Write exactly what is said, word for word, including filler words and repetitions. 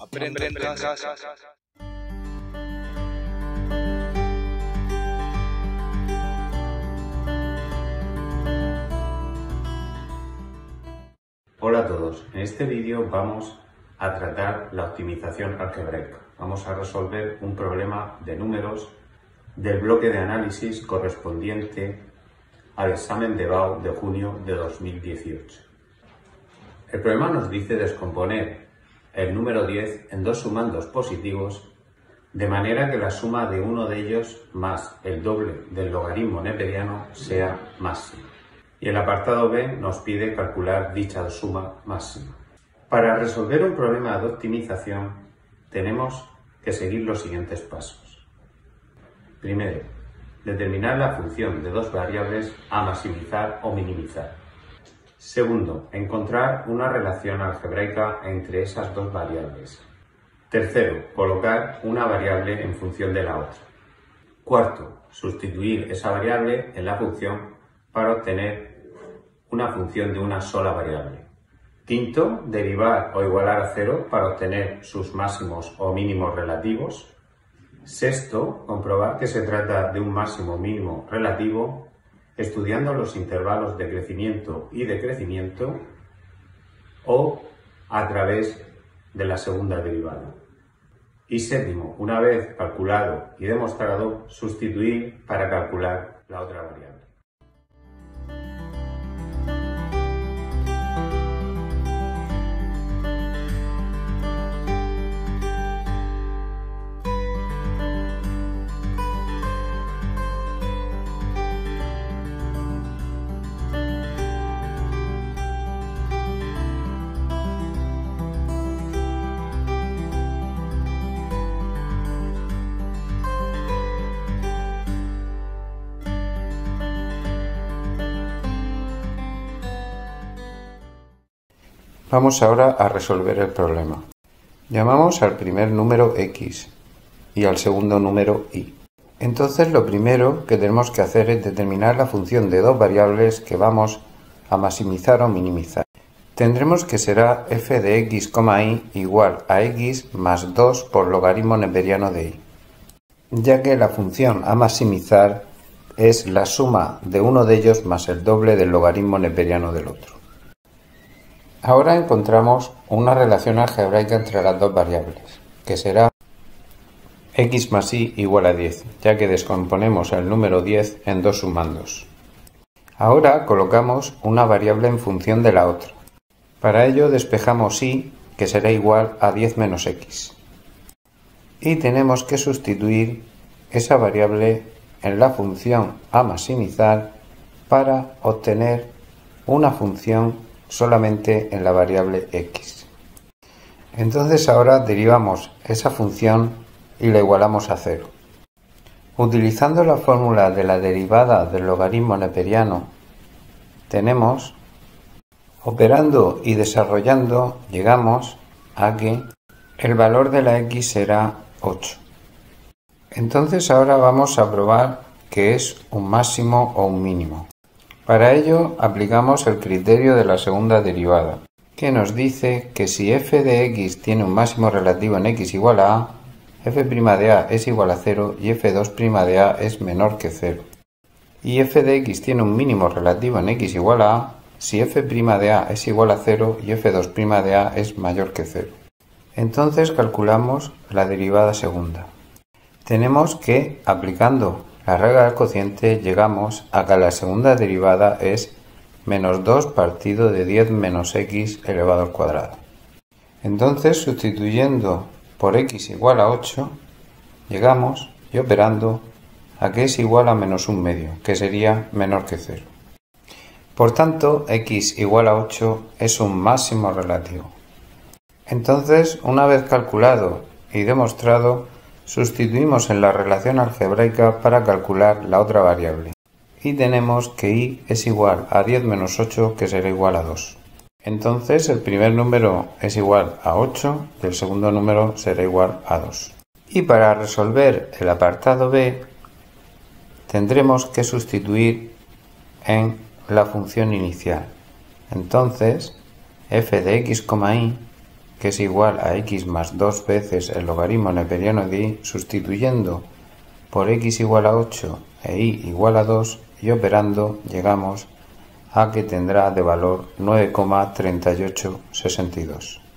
Aprende en casa. Hola a todos, en este vídeo vamos a tratar la optimización algebraica. Vamos a resolver un problema de números del bloque de análisis correspondiente al examen de B A U de junio de dos mil dieciocho. El problema nos dice descomponer el número diez en dos sumandos positivos, de manera que la suma de uno de ellos más el doble del logaritmo neperiano sea máxima. Y el apartado B nos pide calcular dicha suma máxima. Para resolver un problema de optimización tenemos que seguir los siguientes pasos. Primero, determinar la función de dos variables a maximizar o minimizar. Segundo, encontrar una relación algebraica entre esas dos variables. Tercero, colocar una variable en función de la otra. Cuarto, sustituir esa variable en la función para obtener una función de una sola variable. Quinto, derivar o igualar a cero para obtener sus máximos o mínimos relativos. Sexto, comprobar que se trata de un máximo o mínimo relativo estudiando los intervalos de crecimiento y decrecimiento o a través de la segunda derivada. Y séptimo, una vez calculado y demostrado, sustituir para calcular la otra variable. Vamos ahora a resolver el problema. Llamamos al primer número X y al segundo número Y. Entonces lo primero que tenemos que hacer es determinar la función de dos variables que vamos a maximizar o minimizar. Tendremos que será f de x, y igual a x más dos por logaritmo neperiano de y, ya que la función a maximizar es la suma de uno de ellos más el doble del logaritmo neperiano del otro. Ahora encontramos una relación algebraica entre las dos variables, que será x más y igual a diez, ya que descomponemos el número diez en dos sumandos. Ahora colocamos una variable en función de la otra. Para ello despejamos y, que será igual a diez menos x. Y tenemos que sustituir esa variable en la función a maximizar para obtener una función solamente en la variable x. Entonces ahora derivamos esa función y la igualamos a cero. Utilizando la fórmula de la derivada del logaritmo neperiano, tenemos, operando y desarrollando, llegamos a que el valor de la x será ocho. Entonces ahora vamos a probar que es un máximo o un mínimo. Para ello aplicamos el criterio de la segunda derivada, que nos dice que si f de x tiene un máximo relativo en x igual a a, f' de a es igual a cero y f dos' de a es menor que cero. Y f de x tiene un mínimo relativo en x igual a a, si f' de a es igual a cero y f dos' de a es mayor que cero. Entonces calculamos la derivada segunda. Tenemos que, aplicando la regla del cociente, llegamos a que la segunda derivada es menos dos partido de diez menos x elevado al cuadrado. Entonces, sustituyendo por x igual a ocho, llegamos, y operando, a que es igual a menos un medio, que sería menor que cero. Por tanto, x igual a ocho es un máximo relativo. Entonces, una vez calculado y demostrado, sustituimos en la relación algebraica para calcular la otra variable y tenemos que y es igual a diez menos ocho, que será igual a dos. Entonces el primer número es igual a ocho y el segundo número será igual a dos. Y para resolver el apartado B tendremos que sustituir en la función inicial. Entonces f de x, y que es igual a x más dos veces el logaritmo neperiano de y, sustituyendo por x igual a ocho e y igual a dos y operando llegamos a que tendrá de valor nueve coma treinta y ocho sesenta y dos.